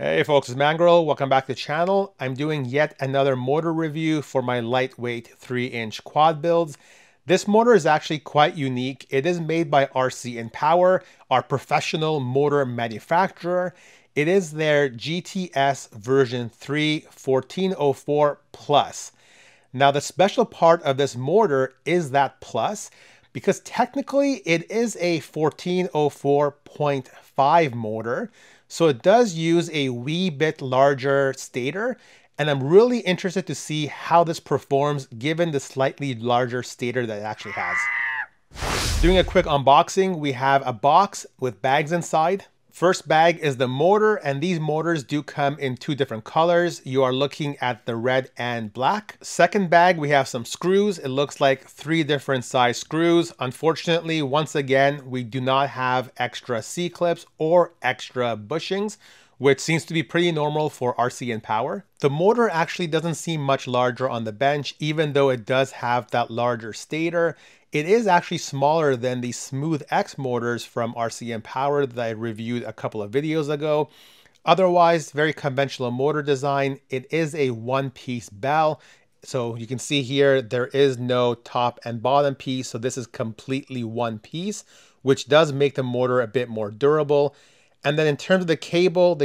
Hey folks, it's Mangorille. Welcome back to the channel. I'm doing yet another motor review for my lightweight 3-inch quad builds. This motor is actually quite unique. It is made by RCINPower, our professional motor manufacturer. It is their GTS version 3 1404 Plus. Now the special part of this motor is that Plus, because technically it is a 1404.5 motor. So it does use a wee bit larger stator, and I'm really interested to see how this performs given the slightly larger stator that it actually has. Doing a quick unboxing, we have a box with bags inside. First bag is the motor, and these motors do come in two different colors. You are looking at the red and black. Second bag, we have some screws. It looks like three different size screws. Unfortunately, once again, we do not have extra C-clips or extra bushings, which seems to be pretty normal for RCINPower. The motor actually doesn't seem much larger on the bench, even though it does have that larger stator. It is actually smaller than the SmooX motors from RCINPower that I reviewed a couple of videos ago. Otherwise, very conventional motor design. It is a one-piece bell. So you can see here, there is no top and bottom piece. So this is completely one piece, which does make the motor a bit more durable. And then in terms of the cable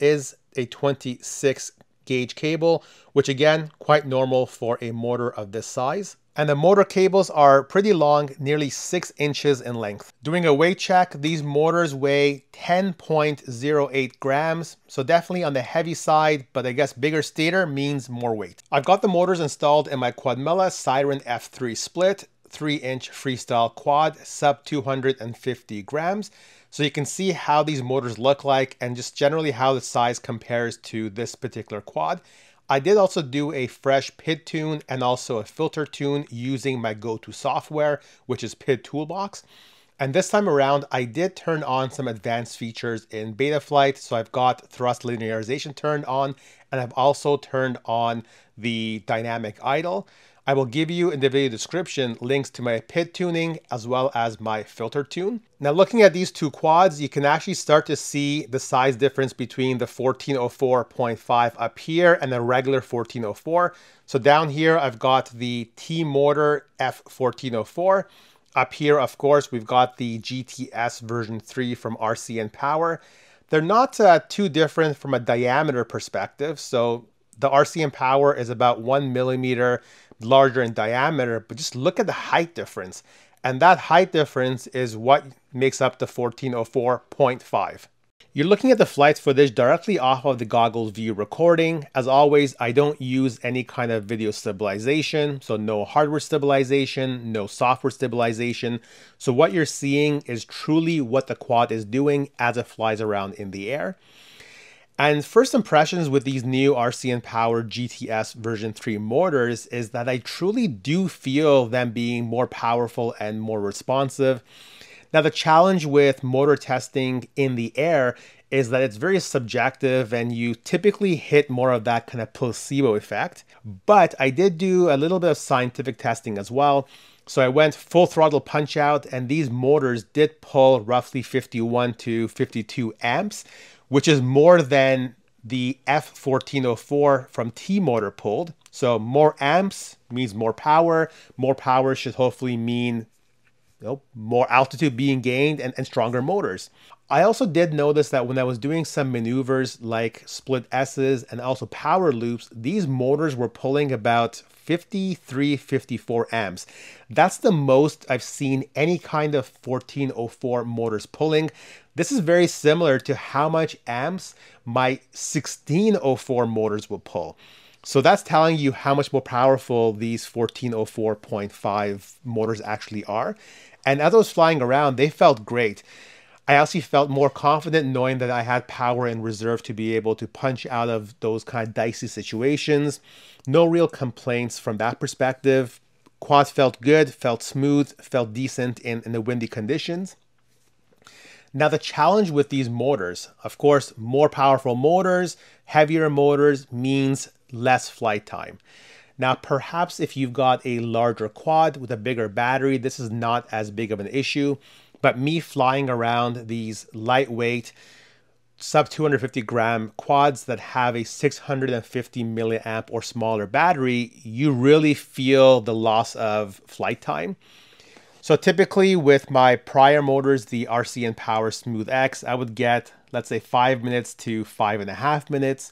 is a 26 gauge cable, which again, quite normal for a motor of this size. And the motor cables are pretty long, nearly 6 inches in length. Doing a weight check, these motors weigh 10.08 grams. So definitely on the heavy side, but I guess bigger stator means more weight. I've got the motors installed in my Quadmilla Siren F3 Split, 3-inch freestyle quad, sub 250 grams. So you can see how these motors look like and just generally how the size compares to this particular quad. I did also do a fresh PID tune and also a filter tune using my go-to software, which is PID Toolbox. And this time around, I did turn on some advanced features in Betaflight. So I've got thrust linearization turned on, and I've also turned on the dynamic idle. I will give you in the video description links to my PID tuning as well as my filter tune. Now looking at these two quads, you can actually start to see the size difference between the 1404.5 up here and the regular 1404. So down here, I've got the T-motor F1404. Up here, of course, we've got the GTS version 3 from RCINPower. They're not too different from a diameter perspective. So the RCINPower is about 1 millimeter larger in diameter, but just look at the height difference. And that height difference is what makes up the 1404.5. You're looking at the flights footage directly off of the goggles view recording. As always, I don't use any kind of video stabilization. So no hardware stabilization, no software stabilization. So what you're seeing is truly what the quad is doing as it flies around in the air. And first impressions with these new RCINPower GTS version 3 motors is that I truly do feel them being more powerful and more responsive. Now the challenge with motor testing in the air is that it's very subjective and you typically hit more of that kind of placebo effect. But I did do a little bit of scientific testing as well. So I went full throttle punch out and these motors did pull roughly 51 to 52 amps, which is more than the F1404 from T-motor pulled. So more amps means more power. More power should hopefully mean more altitude being gained and stronger motors. I also did notice that when I was doing some maneuvers like split S's and also power loops, these motors were pulling about 53, 54 amps. That's the most I've seen any kind of 1404 motors pulling. This is very similar to how much amps my 1604 motors will pull. So that's telling you how much more powerful these 1404.5 motors actually are. And as I was flying around, they felt great. I actually felt more confident knowing that I had power in reserve to be able to punch out of those kind of dicey situations. No real complaints from that perspective. Quad felt good, felt smooth, felt decent in the windy conditions. Now the challenge with these motors, of course, more powerful motors, heavier motors means less flight time. Now, perhaps if you've got a larger quad with a bigger battery, this is not as big of an issue. But me flying around these lightweight sub 250 gram quads that have a 650 milliamp or smaller battery, you really feel the loss of flight time. So typically with my prior motors, the RCINPower SmooX, I would get, let's say, 5 minutes to 5.5 minutes.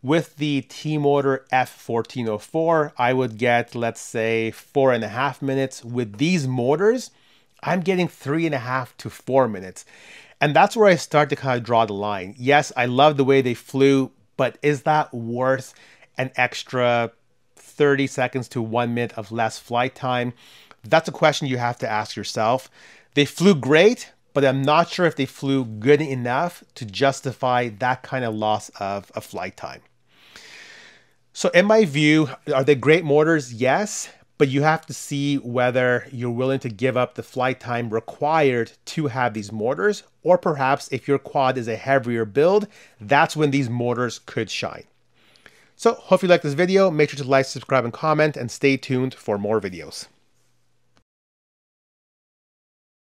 With the T-motor F1404, I would get, let's say, 4.5 minutes. With these motors, I'm getting 3.5 to 4 minutes. And that's where I start to kind of draw the line. Yes, I love the way they flew, but is that worth an extra 30 seconds to 1 minute of less flight time? That's a question you have to ask yourself. They flew great, but I'm not sure if they flew good enough to justify that kind of loss of flight time. So in my view, are they great motors? Yes, but you have to see whether you're willing to give up the flight time required to have these motors, or perhaps if your quad is a heavier build, that's when these motors could shine. So hope you like this video. Make sure to like, subscribe, and comment, and stay tuned for more videos.